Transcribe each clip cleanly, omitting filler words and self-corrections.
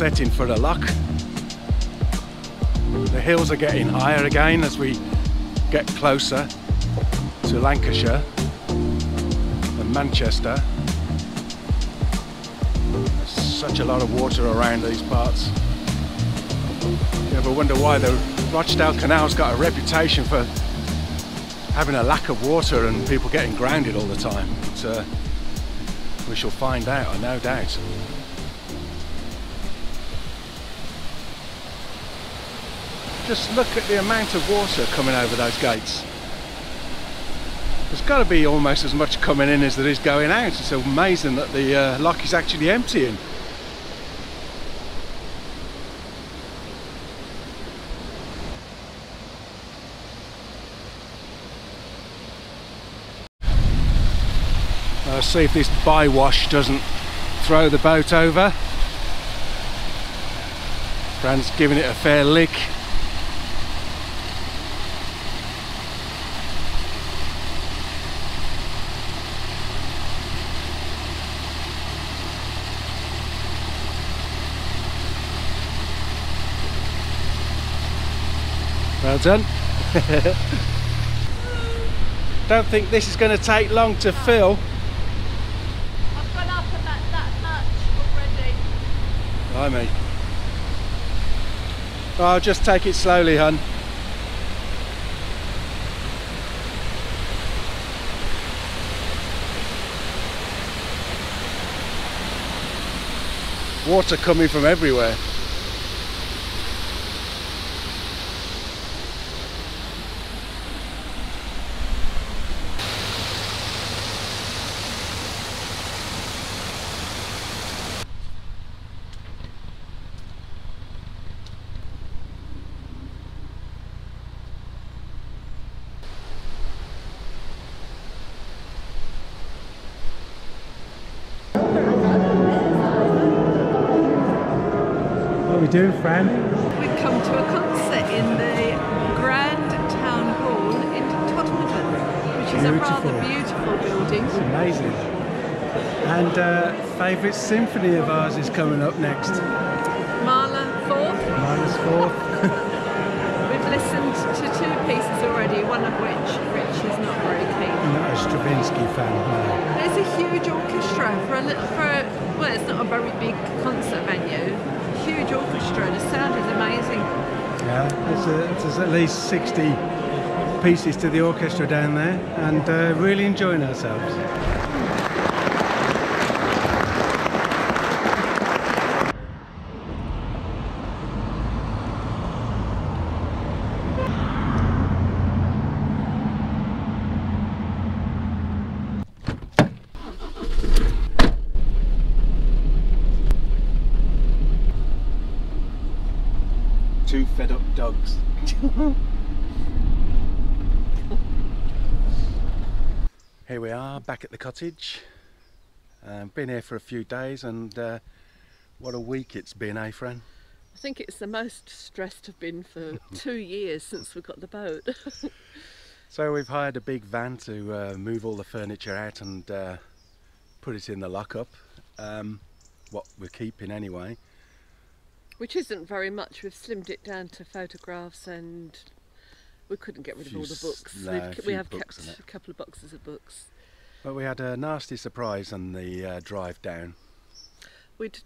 setting for the luck. The hills are getting higher again as we get closer to Lancashire and Manchester. There's such a lot of water around these parts. You ever wonder why the Rochdale Canal's got a reputation for having a lack of water and people getting grounded all the time? But, we shall find out, I no doubt. Just look at the amount of water coming over those gates. There's got to be almost as much coming in as there is going out. It's amazing that the lock is actually emptying. Let's see if this bywash doesn't throw the boat over. Fran's giving it a fair lick. Well done. Don't think this is going to take long to fill. I've gone up about that much already. Blimey. I'll just take it slowly, hun. Water coming from everywhere. Doing, Fran? We've come to a concert in the Grand Town Hall in Tottenham, which is a rather beautiful building. It's amazing. And favourite symphony of ours is coming up next. Mahler 4th. Mahler's 4th. We've listened to 2 pieces already, one of which Rich is not very keen. I'm not a Stravinsky fan, no. There's a huge orchestra well, it's not a very big concert venue. Huge orchestra, the sound is amazing. Yeah, there's at least 60 pieces to the orchestra down there, and really enjoying ourselves. Two fed up dogs. Here we are back at the cottage. Been here for a few days, and what a week it's been, eh, Fran? I think it's the most stressed I've been for 2 years since we got the boat. So we've hired a big van to move all the furniture out and put it in the lockup, what we're keeping anyway. Which isn't very much. We've slimmed it down to photographs, and we couldn't get rid of all the books. We have kept a couple of boxes of books. But we had a nasty surprise on the drive down. We'd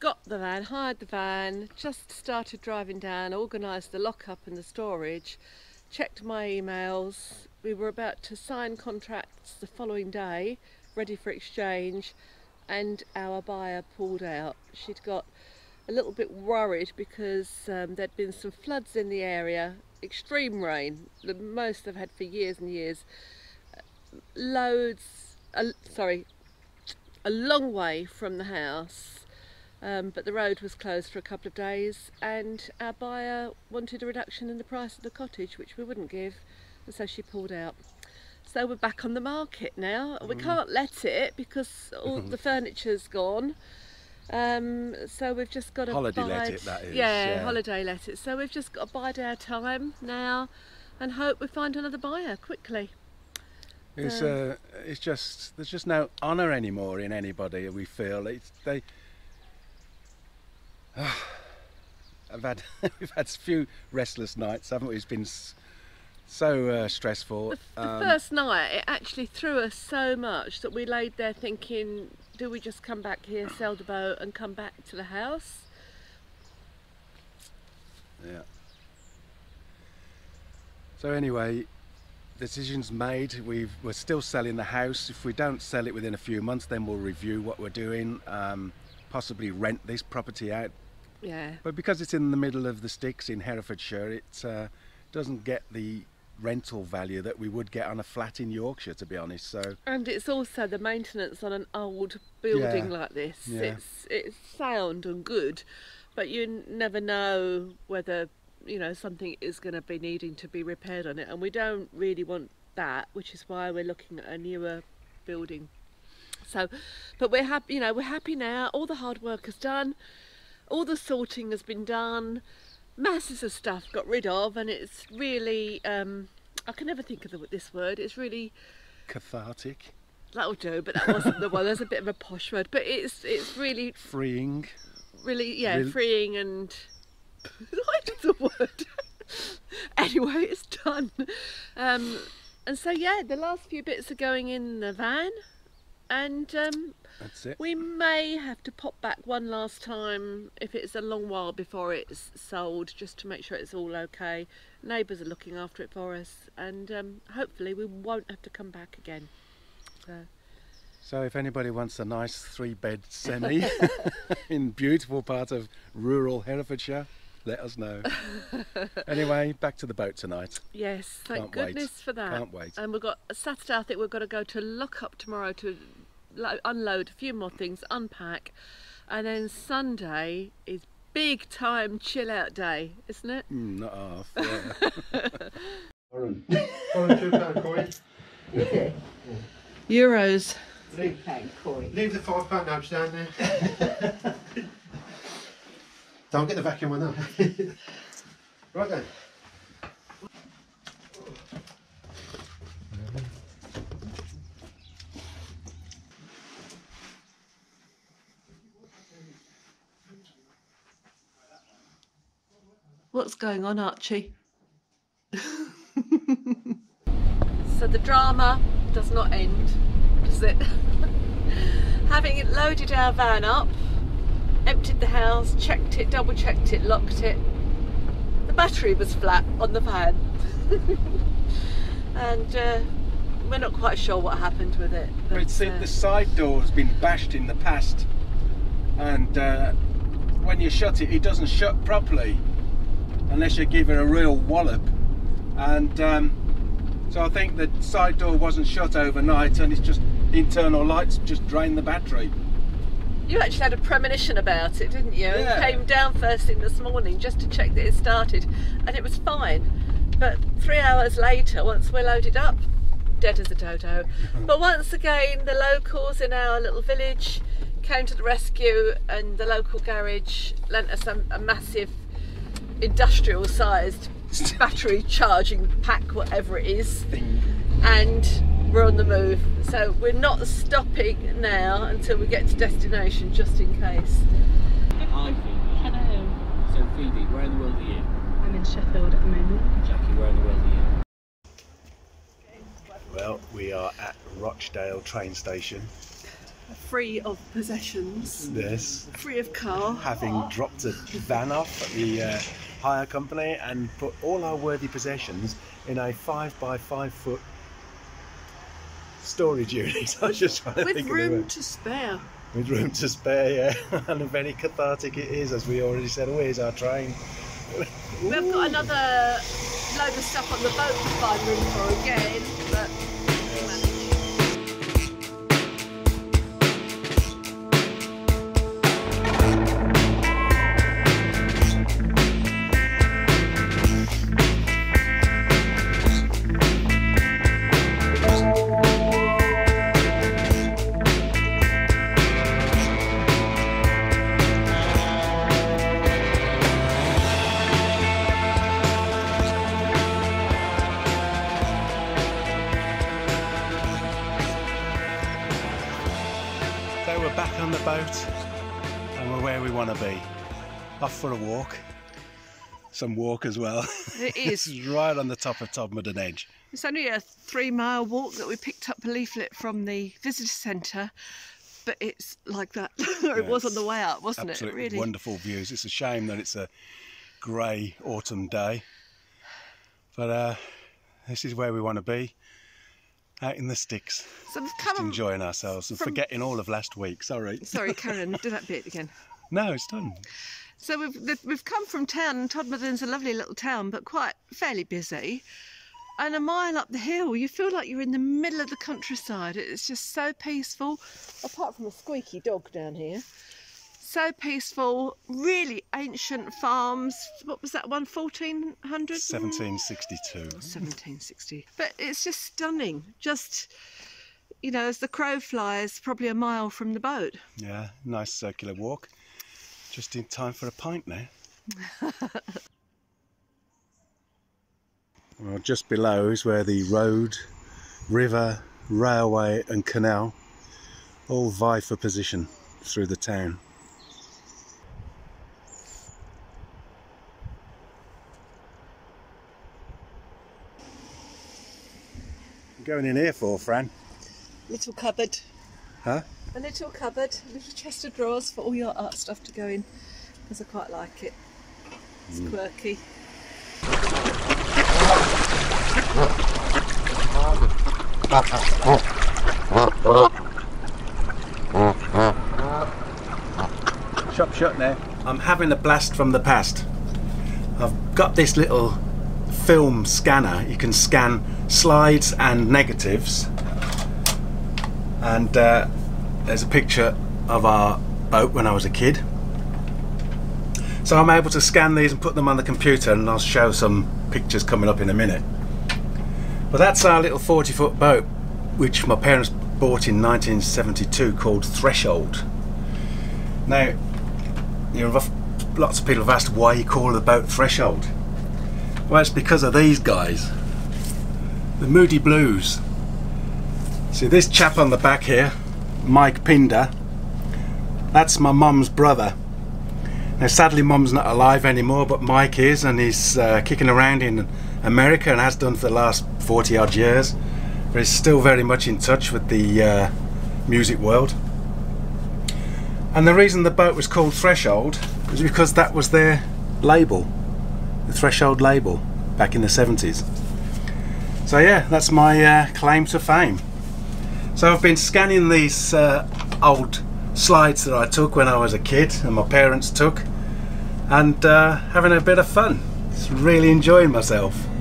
got the van, hired the van, just started driving down, organised the lock-up and the storage, checked my emails. We were about to sign contracts the following day, ready for exchange, and our buyer pulled out. She'd got a little bit worried because there'd been some floods in the area, extreme rain, the most I've had for years and years, a long way from the house, but the road was closed for a couple of days, and our buyer wanted a reduction in the price of the cottage, which we wouldn't give, and so she pulled out. So we're back on the market now. We can't let it because all the furniture's gone. So we've just got to holiday let it, that is. Yeah, holiday let it. So we've just got to bide our time now and hope we find another buyer quickly. It's just, there's just no honour anymore in anybody, we feel. It's, they, We've had a few restless nights, haven't we? It's been so stressful. The first night, it actually threw us so much that we laid there thinking, do we just come back here, sell the boat and come back to the house? Yeah. So anyway, decision's made. We're still selling the house. If we don't sell it within a few months, then we'll review what we're doing, possibly rent this property out. Yeah. But because it's in the middle of the sticks in Herefordshire, it doesn't get the rental value that we would get on a flat in Yorkshire, to be honest. So, and it's also the maintenance on an old building like this. Yeah. It's sound and good, but you never know whether, you know, something is going to be needing to be repaired on it, and we don't really want that, which is why we're looking at a newer building. So, but we're happy, you know, we're happy now. All the hard work is done, all the sorting has been done, masses of stuff got rid of, and it's really, I can never think of this word, it's really... cathartic? That'll do, but that wasn't the one, there's a bit of a posh word, but it's really... freeing? Really, yeah, freeing and... that's the word. Anyway, it's done. And so, yeah, the last few bits are going in the van, and that's it. We may have to pop back one last time if it's a long while before it's sold, just to make sure it's all okay. Neighbours are looking after it for us, and hopefully we won't have to come back again. So if anybody wants a nice 3-bed semi in beautiful part of rural Herefordshire, let us know. Anyway, back to the boat tonight. Yes, thank goodness for that. Can't wait. And we've got Saturday, I think we've got to go to Lockup tomorrow to unload a few more things, unpack, and then Sunday is big time chill out day, isn't it? Not half. Yeah. Foreign £2 coin. Is it? Euros. £3 coin. Leave the £5 nudge down there. Don't get the vacuum one up. Right then. What's going on, Archie? So the drama does not end, does it? Having loaded our van up, emptied the house, checked it, double checked it, locked it. The battery was flat on the van. And we're not quite sure what happened with it. But the side door has been bashed in the past, and when you shut it, it doesn't shut properly unless you give it a real wallop. And so I think the side door wasn't shut overnight, and it's just internal lights just drained the battery. You actually had a premonition about it, didn't you? Yeah. And came down first thing this morning just to check that it started, and it was fine. But 3 hours later, once we're loaded up, dead as a dodo. But once again, the locals in our little village came to the rescue, and the local garage lent us a massive industrial-sized battery charging pack, whatever it is, and we're on the move. So we're not stopping now until we get to destination, just in case. Hi, Phoebe. Hello. So Phoebe, where in the world are you? I'm in Sheffield at the moment. Jackie, where in the world are you? Well, we are at Rochdale train station. Free of possessions. Yes. Free of car. Having dropped a van off at the hire company and put all our worthy possessions in a 5 by 5 foot storage unit. I was just trying to think of the word. With room to spare. With room to spare, yeah. And very cathartic it is, as we already said. Oh, here's our train. We've got another load of stuff on the boat to find room for again, but. Boat, and we're where we want to be. off for a walk. Some walk as well. It is. This is right on the top of Todmorden Edge. It's only a 3 mile walk that we picked up a leaflet from the visitor centre, but it's like that. It was on the way up, wasn't it? Absolutely really wonderful views. It's a shame that it's a grey autumn day, but this is where we want to be, out in the sticks, so just enjoying ourselves and forgetting all of last week. Sorry, Karen, do that bit again. No, it's done. So we've come from town, and Todmorden's a lovely little town, but quite fairly busy. And a mile up the hill, you feel like you're in the middle of the countryside. It's just so peaceful, apart from a squeaky dog down here. So peaceful, really ancient farms. What was that one, 1400? 1762. 1760. But it's just stunning. Just, you know, as the crow flies, probably a mile from the boat. Yeah, nice circular walk. Just in time for a pint now. Well, just below is where the road, river, railway and canal all vie for position through the town. Going in here for, Fran? Little cupboard. Huh? A little cupboard, a little chest of drawers for all your art stuff to go in, because I quite like it. It's quirky. Shop shut now. I'm having a blast from the past. I've got this little film scanner. You can scan slides and negatives, and there's a picture of our boat when I was a kid, so I'm able to scan these and put them on the computer, and I'll show some pictures coming up in a minute. But that's our little 40-foot boat, which my parents bought in 1972, called Threshold. Now, you know, lots of people have asked why you call the boat Threshold. Well, it's because of these guys, the Moody Blues. See this chap on the back here, Mike Pinder, that's my mum's brother. Now sadly mum's not alive anymore, but Mike is, and he's kicking around in America and has done for the last 40 odd years, but he's still very much in touch with the music world. And the reason the boat was called Threshold was because that was their label, the Threshold label, back in the 70s. So yeah, that's my claim to fame. So I've been scanning these old slides that I took when I was a kid and my parents took, and having a bit of fun. Just really enjoying myself.